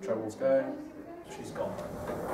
Trebles go, she's gone.